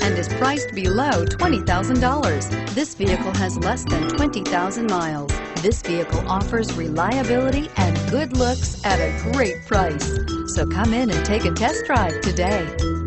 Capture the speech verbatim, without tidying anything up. and is priced below twenty thousand dollars. This vehicle has less than twenty thousand miles. This vehicle offers reliability and good looks at a great price. So come in and take a test drive today.